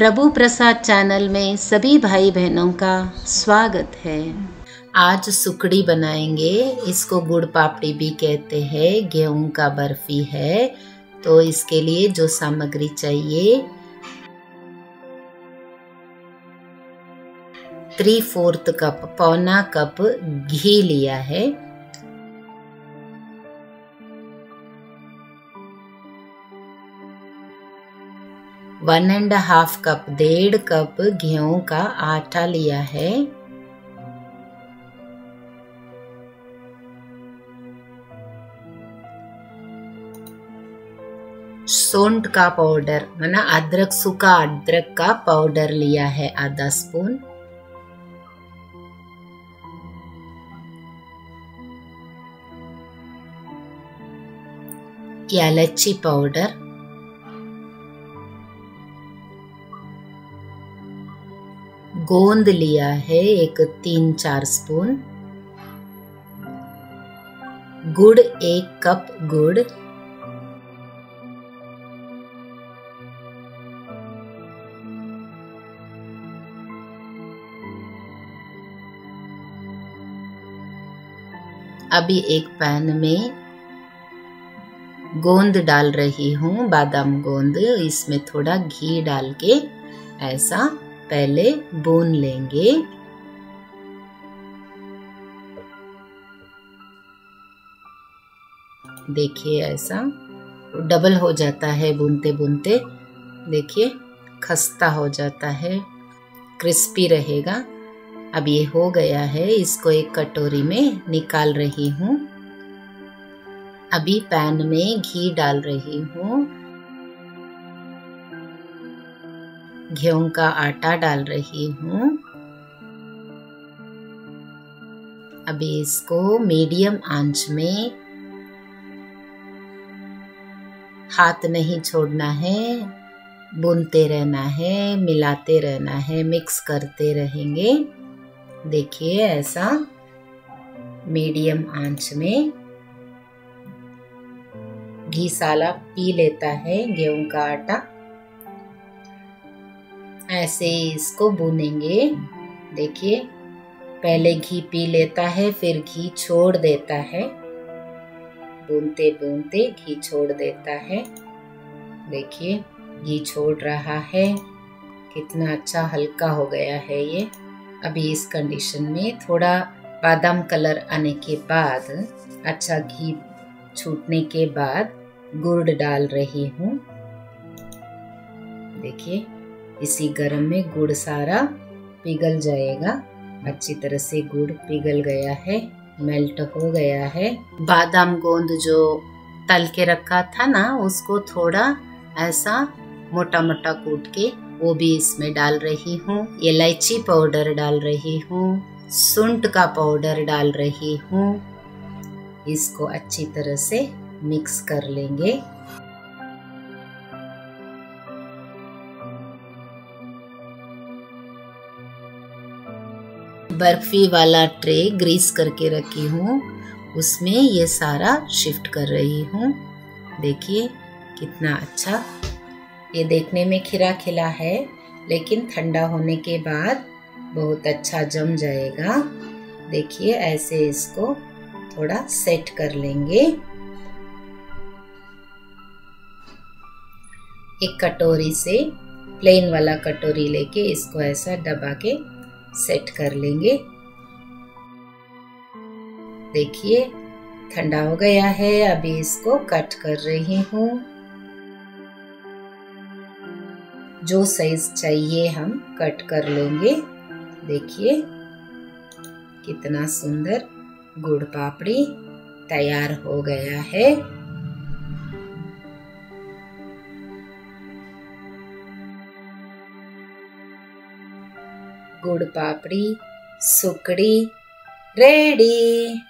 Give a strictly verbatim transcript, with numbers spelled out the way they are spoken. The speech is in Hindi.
प्रभु प्रसाद चैनल में सभी भाई बहनों का स्वागत है। आज सुकड़ी बनाएंगे, इसको गुड़ पापड़ी भी कहते हैं, गेहूं का बर्फी है। तो इसके लिए जो सामग्री चाहिए, थ्री फोर्थ कप पौना कप घी लिया है, वन एंड हाफ कप डेढ़ कप गेहूं का आटा लिया है, सोंठ का पाउडर माना अदरक, सूखा अदरक का पाउडर लिया है आधा स्पून, इलायची पाउडर, गोंद लिया है एक तीन चार स्पून, गुड़ एक कप गुड़, अभी एक पैन में गोंद डाल रही हूँ, बादाम गोंद, इसमें थोड़ा घी डाल के ऐसा पहले भून लेंगे। देखिए ऐसा डबल हो जाता है, भूनते भूनते देखिए खस्ता हो जाता है, क्रिस्पी रहेगा। अब ये हो गया है, इसको एक कटोरी में निकाल रही हूँ। अभी पैन में घी डाल रही हूँ, गेहूं का आटा डाल रही हूँ। अभी इसको मीडियम आंच में, हाथ नहीं छोड़ना है, भूनते रहना है, मिलाते रहना है, मिक्स करते रहेंगे। देखिए ऐसा मीडियम आंच में घी साला पी लेता है गेहूं का आटा, ऐसे इसको भूनेंगे। देखिए पहले घी पी लेता है, फिर घी छोड़ देता है, भूनते भूनते घी छोड़ देता है। देखिए घी छोड़ रहा है, कितना अच्छा हल्का हो गया है ये। अभी इस कंडीशन में थोड़ा बादाम कलर आने के बाद, अच्छा घी छूटने के बाद गुड़ डाल रही हूँ। देखिए इसी गरम में गुड़ सारा पिघल जाएगा। अच्छी तरह से गुड़ पिघल गया है, मेल्ट हो गया है। बादाम गोंद जो तल के रखा था ना, उसको थोड़ा ऐसा मोटा मोटा कूट के वो भी इसमें डाल रही हूँ। इलायची पाउडर डाल रही हूँ, सुंठ का पाउडर डाल रही हूँ। इसको अच्छी तरह से मिक्स कर लेंगे। बर्फी वाला ट्रे ग्रीस करके रखी हूँ, उसमें ये सारा शिफ्ट कर रही हूँ। देखिए कितना अच्छा, ये देखने में खिला खिला है, लेकिन ठंडा होने के बाद बहुत अच्छा जम जाएगा। देखिए ऐसे इसको थोड़ा सेट कर लेंगे। एक कटोरी से, प्लेन वाला कटोरी लेके इसको ऐसा दबा के सेट कर लेंगे। देखिए ठंडा हो गया है, अभी इसको कट कर रही हूँ। जो साइज चाहिए हम कट कर लेंगे। देखिए कितना सुंदर गुड़ पापड़ी तैयार हो गया है। गुड़ पापड़ी सुकड़ी रेडी।